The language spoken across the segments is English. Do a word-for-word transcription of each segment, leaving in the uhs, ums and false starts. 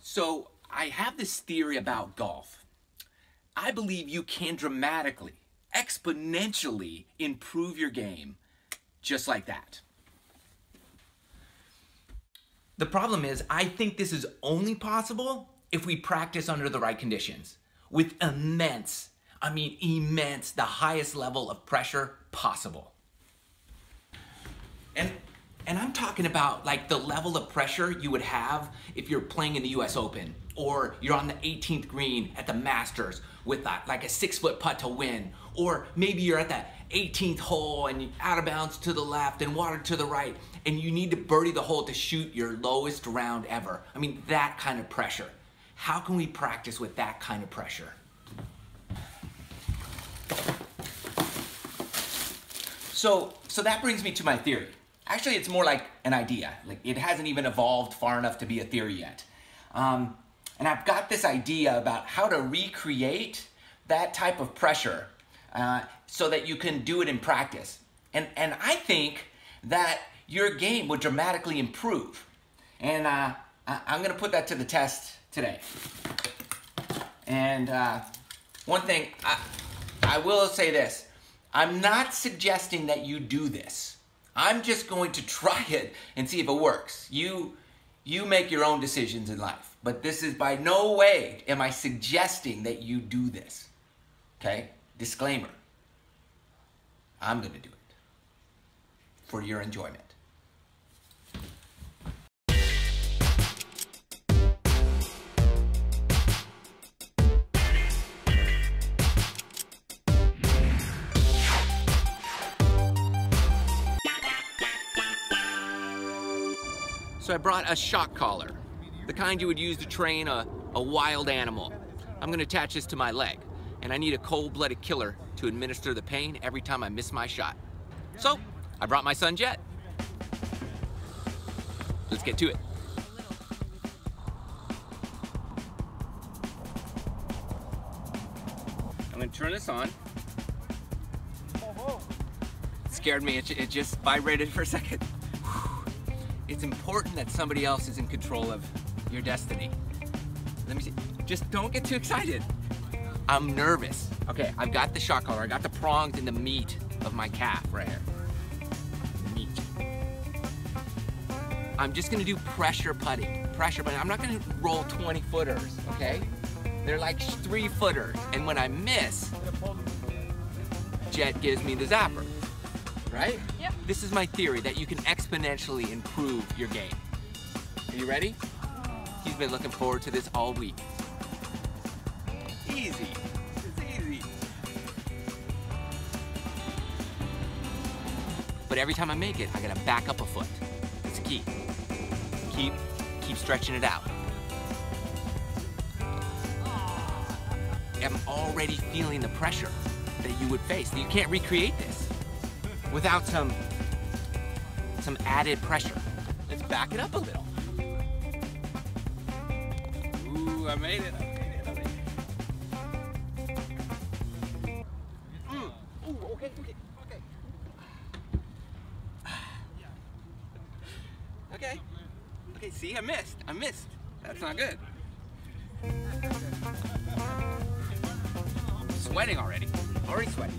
So I have this theory about golf. I believe you can dramatically, exponentially improve your game just like that. The problem is, I think this is only possible if we practice under the right conditions with immense, I mean immense, the highest level of pressure possible. And, and I'm talking about like the level of pressure you would have if you're playing in the U S Open or you're on the eighteenth green at the Masters with a, like a six foot putt to win, or maybe you're at that eighteenth hole and you're out of bounds to the left and water to the right and you need to birdie the hole to shoot your lowest round ever. I mean, that kind of pressure. How can we practice with that kind of pressure? So, so that brings me to my theory. Actually, it's more like an idea. Like, it hasn't even evolved far enough to be a theory yet. Um, and I've got this idea about how to recreate that type of pressure uh, so that you can do it in practice. And, and I think that your game would dramatically improve. And uh, I, I'm gonna put that to the test today. And uh, one thing, I, I will say this. I'm not suggesting that you do this. I'm just going to try it and see if it works. You, you make your own decisions in life, but this is by no way am I suggesting that you do this, okay? Disclaimer, I'm gonna do it for your enjoyment. So I brought a shock collar, the kind you would use to train a, a wild animal. I'm gonna attach this to my leg, and I need a cold-blooded killer to administer the pain every time I miss my shot. So I brought my Sunjet. Let's get to it. I'm gonna turn this on. It scared me, it, it just vibrated for a second. It's important that somebody else is in control of your destiny. Let me see. Just don't get too excited. I'm nervous. Okay, I've got the shock collar. I got the prongs and the meat of my calf right here. Meat. I'm just gonna do pressure putting. Pressure putting. I'm not gonna roll twenty footers, okay? They're like three footers. And when I miss, Jet gives me the zapper, right? Yep. This is my theory that you can exponentially improve your game. Are you ready? He's been looking forward to this all week. Easy. It's easy. But every time I make it, I gotta back up a foot. That's the key. Keep, keep stretching it out. I'm already feeling the pressure that you would face. You can't recreate this without some, some added pressure. Let's back it up a little. Ooh, I made it, I made it, I made it. Mm. Ooh, okay, okay, okay. Okay, okay, see, I missed, I missed. That's not good. I'm sweating already, already sweating.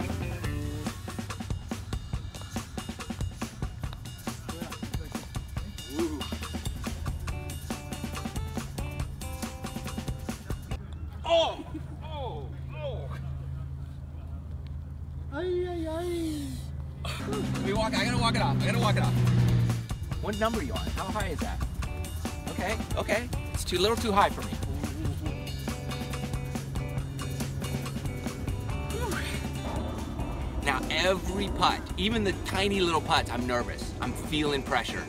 I gotta walk it off. I gotta walk it off. What number are you on? How high is that? Okay, okay. It's too little too high for me. Now every putt, even the tiny little putts, I'm nervous. I'm feeling pressure,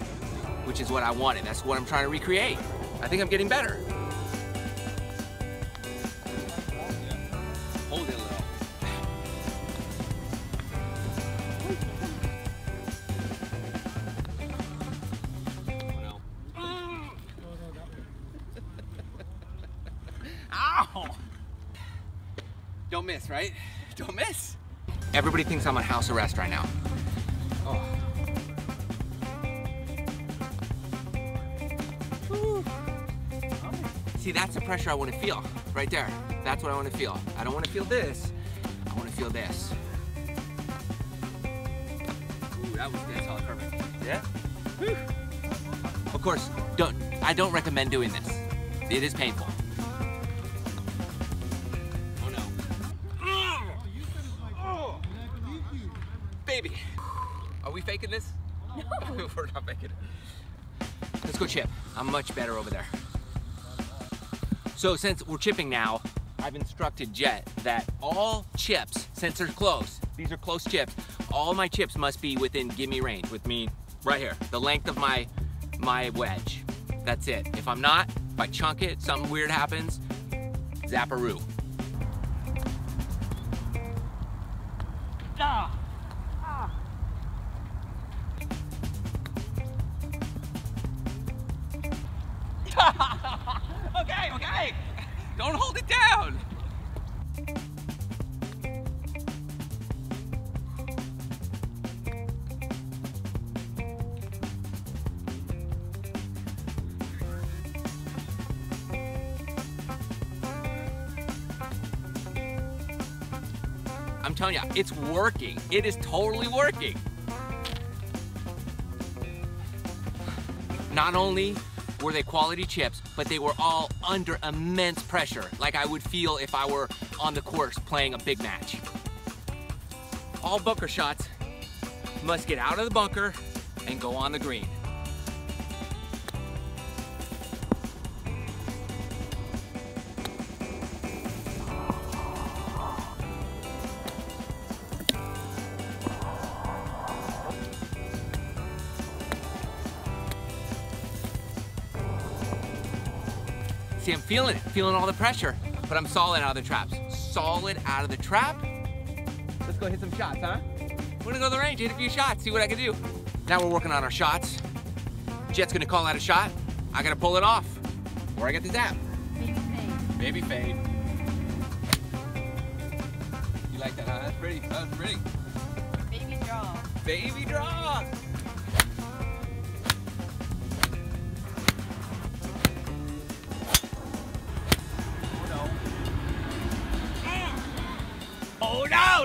which is what I wanted. That's what I'm trying to recreate. I think I'm getting better. Hold it a little. Don't miss, right? Don't miss. Everybody thinks I'm on house arrest right now. Oh. See, that's the pressure I want to feel right there. That's what I want to feel. I don't want to feel this. I want to feel this. Ooh, that was good, solid curving. Yeah? Whew. Of course, don't, I don't recommend doing this. It is painful. Oh no. Oh, you like, oh. Baby. Are we faking this? No. We're not faking it. Let's go chip. I'm much better over there. So since we're chipping now, I've instructed Jet that all chips, since they're close, these are close chips, all my chips must be within gimme range, with me right here, the length of my, my wedge. That's it. If I'm not, if I chunk it, something weird happens, zapparoo. Ah. Ah. Okay, okay. Don't hold it down. I'm telling you, it's working. It is totally working. Not only were they quality chips, but they were all under immense pressure, like I would feel if I were on the course playing a big match. All bunker shots must get out of the bunker and go on the green. See, I'm feeling it, feeling all the pressure, but I'm solid out of the traps. Solid out of the trap. Let's go hit some shots, huh? We're gonna go to the range, hit a few shots, see what I can do. Now we're working on our shots. Jet's gonna call out a shot. I gotta pull it off, or I get the zap. Baby fade. Baby fade. You like that, huh? That's pretty, that's pretty. Baby draw. Baby draw. No,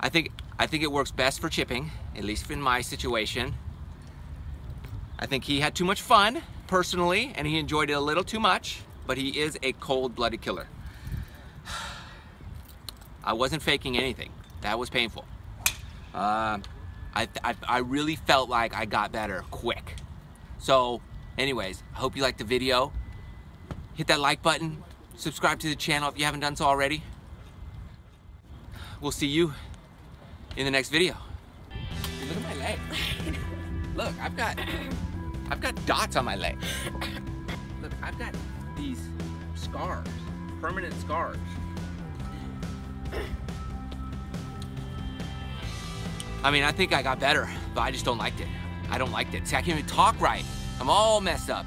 I think... I think it works best for chipping, at least in my situation. I think he had too much fun, personally, and he enjoyed it a little too much, but he is a cold-blooded killer. I wasn't faking anything. That was painful. Uh, I, I, I really felt like I got better quick. So, anyways, I hope you liked the video. Hit that like button. Subscribe to the channel if you haven't done so already. We'll see you in the next video. Look at my leg. Look, I've got, I've got dots on my leg. Look, I've got these scars, permanent scars. I mean, I think I got better, but I just don't liked it. I don't liked it. See, I can't even talk right. I'm all messed up.